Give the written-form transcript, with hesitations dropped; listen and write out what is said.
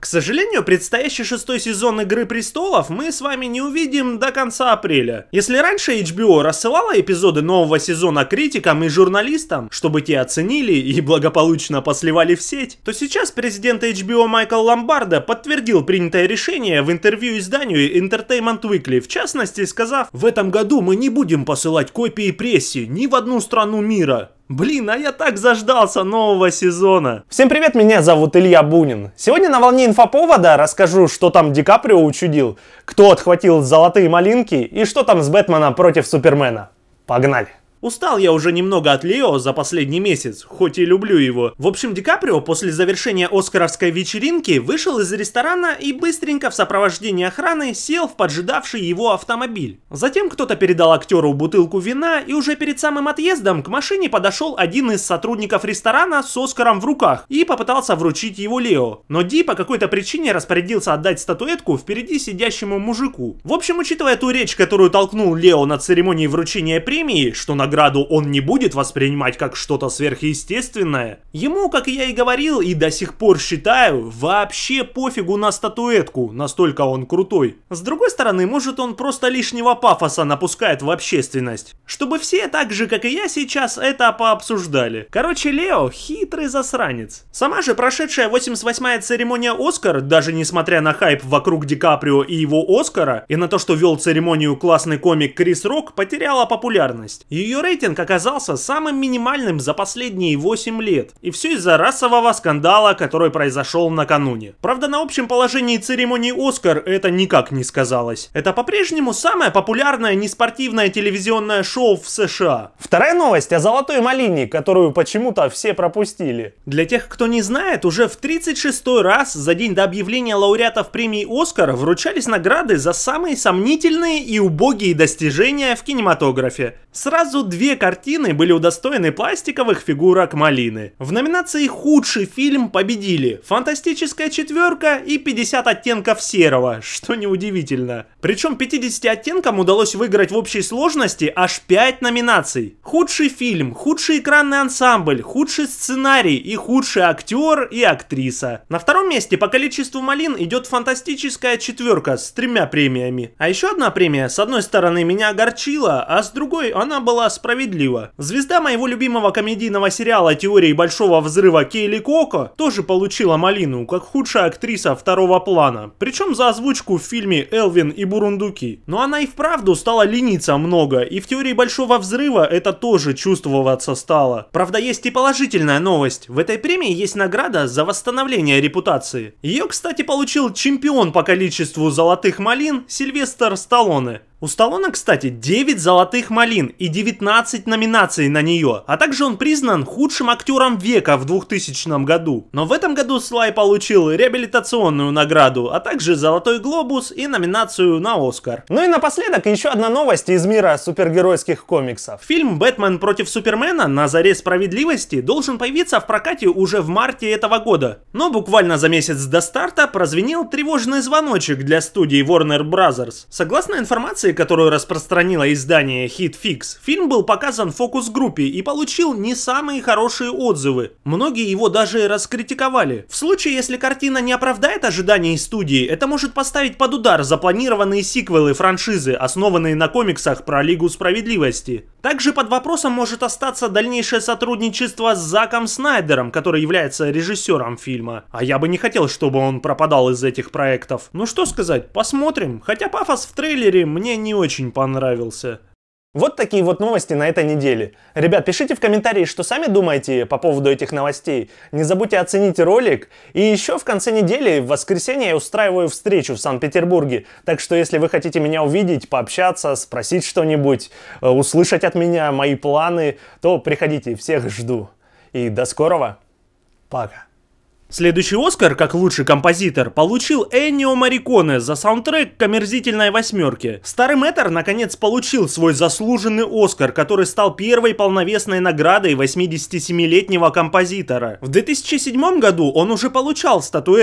К сожалению, предстоящий 6-й сезон «Игры престолов» мы с вами не увидим до конца апреля. Если раньше HBO рассылала эпизоды нового сезона критикам и журналистам, чтобы те оценили и благополучно посливали в сеть, то сейчас президент HBO Майкл Ломбардо подтвердил принятое решение в интервью изданию Entertainment Weekly, в частности сказав: «В этом году мы не будем посылать копии прессе ни в одну страну мира». Блин, а я так заждался нового сезона. Всем привет, меня зовут Илья Бунин. Сегодня на волне инфоповода расскажу, что там Ди Каприо учудил, кто отхватил золотые малинки и что там с Бэтмена против Супермена. Погнали. Устал я уже немного от Лео за последний месяц, хоть и люблю его. В общем, Ди Каприо после завершения оскаровской вечеринки вышел из ресторана и быстренько в сопровождении охраны сел в поджидавший его автомобиль. Затем кто-то передал актеру бутылку вина, и уже перед самым отъездом к машине подошел один из сотрудников ресторана с Оскаром в руках и попытался вручить его Лео. Но Ди по какой-то причине распорядился отдать статуэтку впереди сидящему мужику. В общем, учитывая ту речь, которую толкнул Лео на церемонии вручения премии, что награду он не будет воспринимать как что-то сверхъестественное, ему, как я и говорил, и до сих пор считаю, вообще пофигу на статуэтку, настолько он крутой. С другой стороны, может, он просто лишнего пафоса напускает в общественность, чтобы все так же, как и я сейчас, это пообсуждали. Короче, Лео хитрый засранец. Сама же прошедшая 88-я церемония «Оскар», даже несмотря на хайп вокруг Ди Каприо и его «Оскара», и на то, что вел церемонию классный комик Крис Рок, потеряла популярность. Ее рейтинг оказался самым минимальным за последние 8 лет. И все из-за расового скандала, который произошел накануне. Правда, на общем положении церемонии «Оскар» это никак не сказалось. Это по-прежнему самое популярное неспортивное телевизионное шоу в США. Вторая новость о «Золотой малине», которую почему-то все пропустили. Для тех, кто не знает, уже в 36-й раз за день до объявления лауреатов премии «Оскар» вручались награды за самые сомнительные и убогие достижения в кинематографе. Сразу две картины были удостоены пластиковых фигурок малины. В номинации «Худший фильм» победили «Фантастическая четверка» и «50 оттенков серого», что неудивительно. Причем 50 оттенкам удалось выиграть в общей сложности аж 5 номинаций. Худший фильм, худший экранный ансамбль, худший сценарий и худший актер и актриса. На втором месте по количеству малин идет «Фантастическая четверка» с 3 премиями. А еще одна премия, с одной стороны, меня огорчила, а с другой она была справедлива. Звезда моего любимого комедийного сериала «Теории большого взрыва» Кейли Коко тоже получила малину, как худшая актриса второго плана, причем за озвучку в фильме «Элвин и бурундуки». Но она и вправду стала лениться много, и в «Теории большого взрыва» это тоже чувствоваться стало. Правда, есть и положительная новость. В этой премии есть награда за восстановление репутации. Ее, кстати, получил чемпион по количеству золотых малин Сильвестр Сталлоне. У Сталлоне, кстати, 9 золотых малин и 19 номинаций на нее, а также он признан худшим актером века в 2000 году. Но в этом году Слай получил реабилитационную награду, а также «Золотой глобус» и номинацию на «Оскар». Ну и напоследок еще одна новость из мира супергеройских комиксов. Фильм «Бэтмен против Супермена» на заре справедливости должен появиться в прокате уже в марте этого года. Но буквально за месяц до старта прозвенел тревожный звоночек для студии Warner Bros. Согласно информации, которую распространило издание HitFix, фильм был показан в фокус-группе и получил не самые хорошие отзывы. Многие его даже раскритиковали. В случае, если картина не оправдает ожиданий студии, это может поставить под удар запланированные сиквелы франшизы, основанные на комиксах про Лигу Справедливости. Также под вопросом может остаться дальнейшее сотрудничество с Заком Снайдером, который является режиссером фильма. А я бы не хотел, чтобы он пропадал из этих проектов. Ну что сказать, посмотрим. Хотя пафос в трейлере мне не очень понравился. Вот такие вот новости на этой неделе. Ребят, пишите в комментарии, что сами думаете по поводу этих новостей. Не забудьте оценить ролик. И еще в конце недели, в воскресенье, я устраиваю встречу в Санкт-Петербурге. Так что, если вы хотите меня увидеть, пообщаться, спросить что-нибудь, услышать от меня мои планы, то приходите, всех жду. И до скорого. Пока. Следующий «Оскар» как лучший композитор получил Эннио Мориконе за саундтрек к «Омерзительной восьмерке». Старый мэтр наконец получил свой заслуженный «Оскар», который стал первой полновесной наградой 87-летнего композитора. В 2007 году он уже получал статуэтку